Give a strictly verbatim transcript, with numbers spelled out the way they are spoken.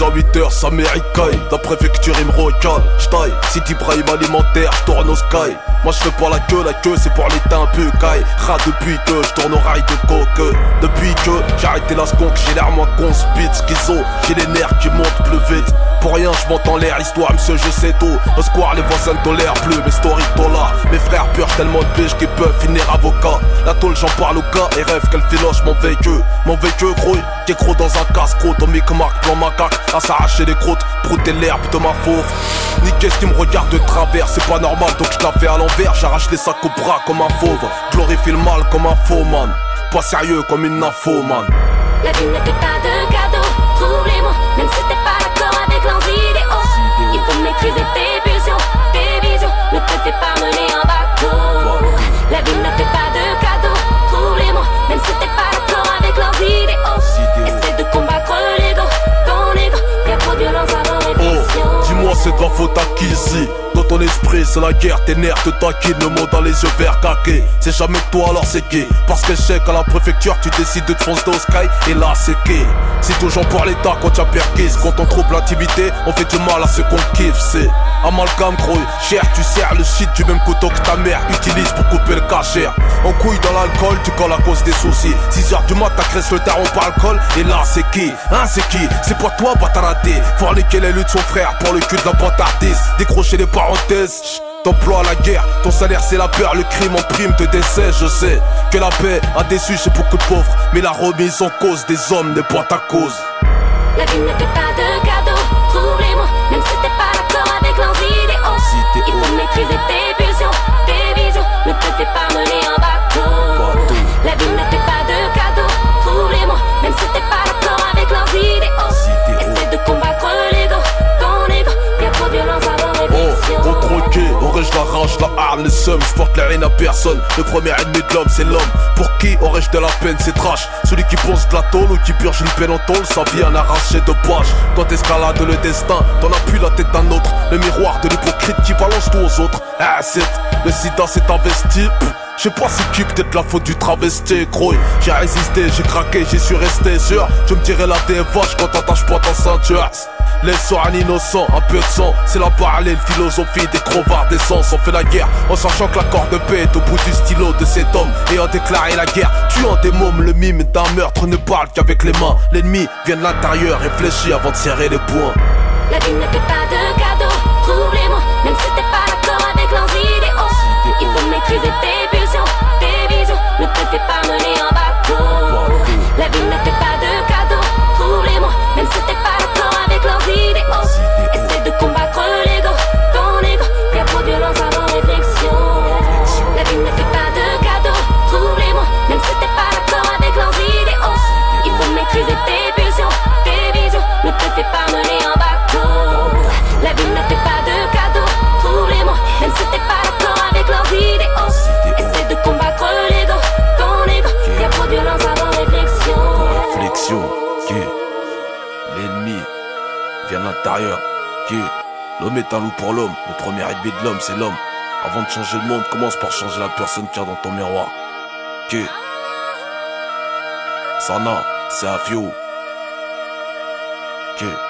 Déjà huit heures, ça mérite caille. La préfecture, il me recale. J'taille, City Brahim alimentaire, j'tourne au sky. Moi j'fais pas la queue, la queue c'est pour l'état un peu caille. Rat depuis que j'tourne au rail de coque. Depuis que j'ai arrêté la sconque, j'ai l'air moins con, speed, schizo. J'ai les nerfs qui montent plus vite. Pour rien, j'monte en l'air, histoire, monsieur, je sais tout. Au square, les voisins de l'air bleu, mes stories t'ont là. Mes frères purent tellement de biches qu'ils peuvent finir avocat. La tôle, j'en parle au cas et rêve qu'elle filoche mon véhicule. Mon véhicule grouille, qui est gros dans un casse-croûte. Au micmac, dans ma cac, à s'arracher les croûtes. Brouter l'herbe de ma fauve. Niquez ce qui me regarde de travers, c'est pas normal, donc j'la fais à l'envers. J'arrache les sacs au bras comme un fauve. Glorifie le mal comme un faux man. Pas sérieux comme une info man. La vie ne fait pas de cadeau, trouve-les-moi, même si t'es pas d'accord avec leurs idéaux. Il faut maîtriser tes pulsions, tes visions, ne te fais pas mener en bateau. La vie ne fait pas de cadeau, trouve-les-moi, même si t'es pas d'accord avec leurs idéaux. Essaie de combattre l'ego, ton ego, y'a trop de violence avant réflexion. Oh, dis-moi c'est de la faute à qui ici? Dans ton esprit c'est la guerre, tes nerfs te taquinent, le mot dans les yeux verts caqués. C'est jamais toi alors c'est qui? Parce que je sais qu'à la préfecture tu décides de te foncer au sky. Et là c'est qui? C'est toujours pour l'état quand tu as perquise. Quand on trouve l'intimité, on fait du mal à ceux qu'on kiffe. C'est amalgame gros, cher tu sers le shit du même couteau que ta mère utilise pour couper le cachère. On couille dans l'alcool, tu colles à cause des soucis. Six heures du mat, t'agresses le daron par alcool. Et là c'est qui? Hein c'est qui? C'est pas toi bataradé. Voir lesquels les luttes de son frère pour le cul de la bâtardise. Décrocher les parenthèse, t'emploies la guerre, ton salaire c'est la peur, le crime en prime de décès. Je sais que la paix a déçu chez beaucoup de pauvres, mais la remise en cause des hommes n'est pas ta cause. La vie ne fait pas de cadeaux, trouve-les-moi, même si t'es pas d'accord avec leurs idéaux. Il faut maîtriser tes pulsions, tes visions, ne te fais pas mener en bateau. La vie ne fait pas de cadeaux, trouve-les-moi, même si t'es pas d'accord avec leurs idéaux. Essaie de combattre l'ego, ton ego, y'a trop de violence avant. Oh, contrôlé, aurais-je la rage, la arme, le seum, j'porte la haine à personne. Le premier ennemi de l'homme, c'est l'homme. Pour qui aurais-je de la peine, c'est trash. Celui qui ponce de la tôle ou qui purge une peine en tôle, sa vie en arraché de poche. Toi t'escalades le destin, t'en appuies la tête d'un autre. Le miroir de l'hypocrite qui balance tout aux autres. Ah, c'est le sida, c'est investi. Je sais pas c'est qui, peut-être la faute du travesti, gros. J'ai résisté, j'ai craqué, j'y suis resté sûr. Tu me dirais la dévache quand t'attaches pas ta ceinture. Laissons un innocent, un peu de sang. C'est la parallèle philosophie des crevards d'essence. On fait la guerre en sachant que l'accord de paix est au bout du stylo de cet homme. Et en déclaré la guerre, tuant des mômes, le mime d'un meurtre ne parle qu'avec les mains. L'ennemi vient de l'intérieur, réfléchis avant de serrer les poings. La vie ne fait pas de cadeaux, trouve-les-moi, même si t'es pas d'accord avec leurs idéaux. Il faut maîtriser tes pulsions, tes visions, ne te fais pas mener en bateau. La vie ne fait pas de cadeaux, trouve-les-moi, même si t'es pas d'accord avec leurs idéaux. Essaie de combattre l'ego, ton ego, y'a trop de violence avant réflexion. La vie ne fait pas de cadeaux, trouve-les-moi, même si t'es pas d'accord avec leurs idéaux. Il faut maîtriser tes pulsions, tes visions, ne te fais pas mener en bateau. La vie ne fait pas de cadeaux, trouve-les-moi, même si t'es pas d'accord avec leurs idéaux. Essaie de combattre l'ego, ton ego, y'a trop de violence avant réflexion. Réflexion, yeah. L'ennemi vient de l'intérieur, qui yeah. L'homme est un loup pour l'homme, le premier ennemi de l'homme c'est l'homme. Avant de changer le monde, commence par changer la personne qu'il y a dans ton miroir, qui yeah. Sana, c'est un fio, qui yeah.